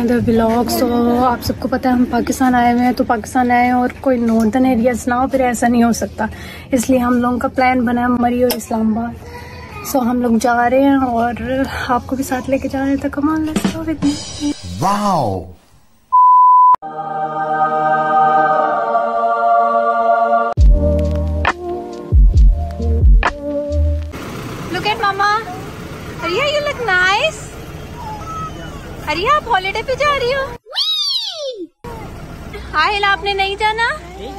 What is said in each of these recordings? Another vlog. सो आप सबको पता है हम पाकिस्तान आए हुए हैं, तो पाकिस्तान आए हैं और कोई नॉर्दर्न एरियाज़ ना हो फिर ऐसा नहीं हो सकता, इसलिए हम लोगों का प्लान बना है मरी और इस्लामाबाद। सो हम लोग जा रहे हैं और आपको भी साथ लेके जा रहे हैं। तो कमाल वाओ। अरे आप हॉलिडे पे जा रही हो? आहिल आपने नहीं जाना? नहीं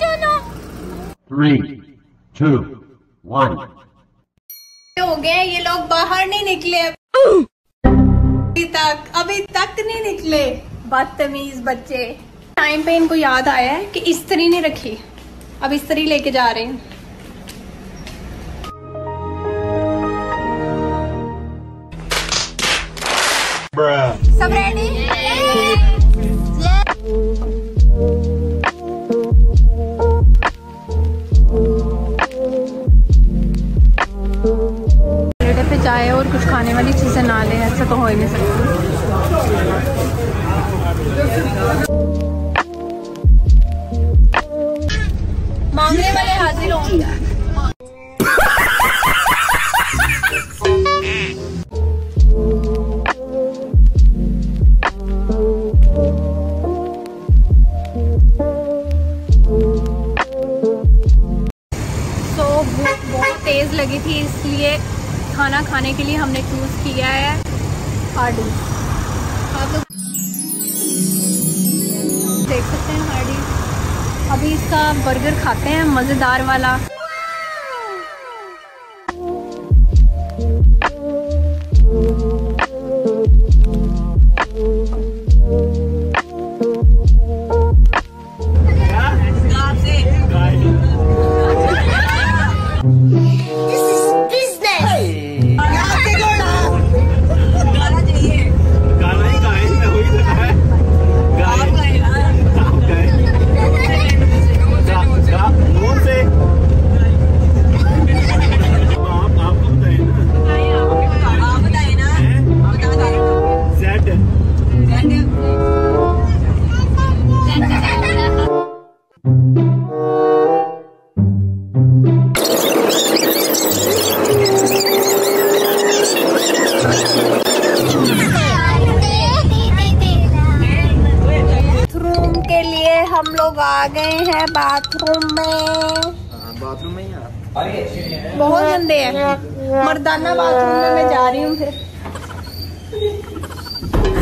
जाना। 3, 2, 1 हो गया, ये लोग बाहर नहीं निकले अभी तक नहीं निकले। बदतमीज बच्चे। टाइम पे इनको याद आया है कि इस्त्री नहीं रखी, अब इस्त्री लेके जा रहे हैं। सब रेडी? हॉलिडे पे जाए और कुछ खाने वाली चीजें ना ले, ऐसा तो हो ही नहीं सकता। मांगने वाले हाजिर होंगे। लगी थी इसलिए खाना खाने के लिए हमने चूज किया है हार्डी। आप लोग देख सकते हैं हार्डी। अभी इसका बर्गर खाते हैं मजेदार वाला। हम लोग आ गए हैं बाथरूम में। बाथरूम में यार बहुत गंदे हैं। मर्दाना बाथरूम में मैं जा रही हूँ। फिर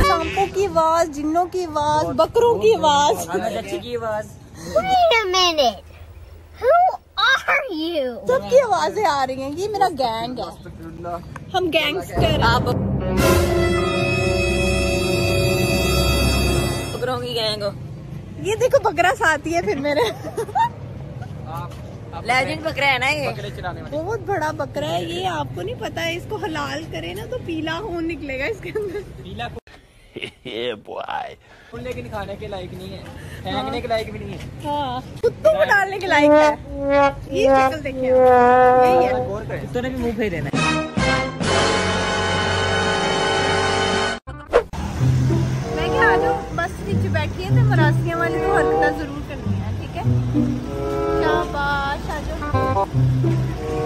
सांपों की आवाज, जिन्नों की आवाज, बकरों की आवाज, बच्ची की आवाज, सबकी आवाजें आ रही हैं। ये मेरा गैंग है, हम गैंगस्टर। आप बकरों की गैंग हो। ये देखो बकरा साथ ही है। फिर मेरे लेजेंड बकरा है ना, ये बहुत बड़ा बकरा है। ये आपको नहीं पता है, इसको हलाल करे ना तो पीला खून निकलेगा इसके अंदर। पीला खून लेकिन खाने के लायक नहीं है, फेंकने के लायक भी नहीं है। हाँ, कुत्तों को डालने के लायक है। ये शक्ल देखिए, यही है। कुत्तों ने भी मुँह फेर देना है। बैठिए तो मरासियाँ वाली तो हरकत जरूर करनी है, ठीक है? शाबाश, आजो।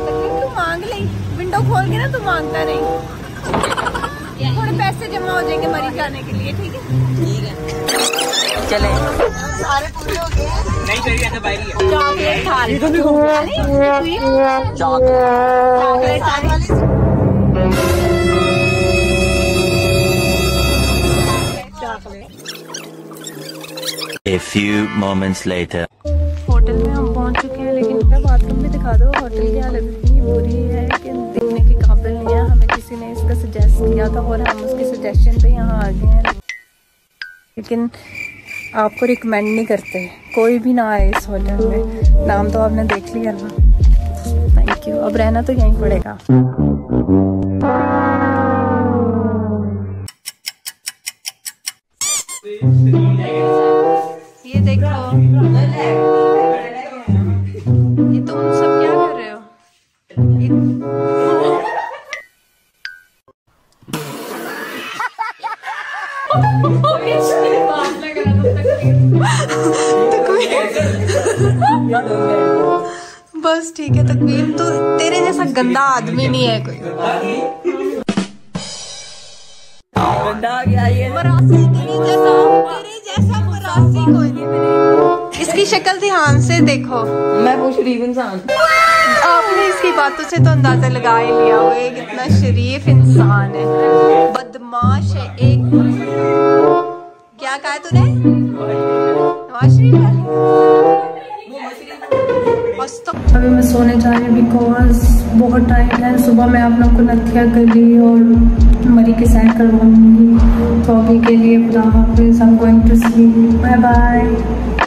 तकलीफ तू मांग ले, विंडो खोल के ना तू मांगता रही। थोड़े पैसे जमा हो जाएंगे मरी जाने के लिए, ठीक है? ठीक है, चले। सारे पूरे हो गए? नहीं चाहिए तो बाहरी है। चॉकलेट खा ले। Chocolate. A few moments later. Hotel में हम पहुंच चुके हैं, लेकिन मेरा बाथरूम भी दिखा दो। होटल की हालत इतनी बुरी है कि देखने के काबिल नहीं है। हमें किसी ने इसका सजेस्ट किया था और हम उसके सजेशन पे यहाँ आ गए हैं। लेकिन आपको रिकमेंड नहीं करते, कोई भी ना आए इस होटल में। नाम तो आपने देख लिया ना, थैंक यू। अब रहना तो यहीं पड़ेगा। ये देखो, ये तुम सब क्या कर रहे हो? बस ठीक है तकमीम, तो तेरे जैसा गंदा आदमी नहीं है कोई। इसकी शक्ल ध्यान से देखो। मैं पूछ रही हूं इंसान, आपने इसकी बातों से तो अंदाजा लगा ही लिया होगा ये कितना शरीफ इंसान है। बदमाश है एक, क्या कहा तूने? अभी मैं सोने जा रही हूँ बिकॉज बहुत टाइम है। सुबह मैं आप लोग को नथिया करी और मरी की सैर करवाऊंगी। तो अभी के लिए खुदा हाफिज़, I am going to sleep, bye bye.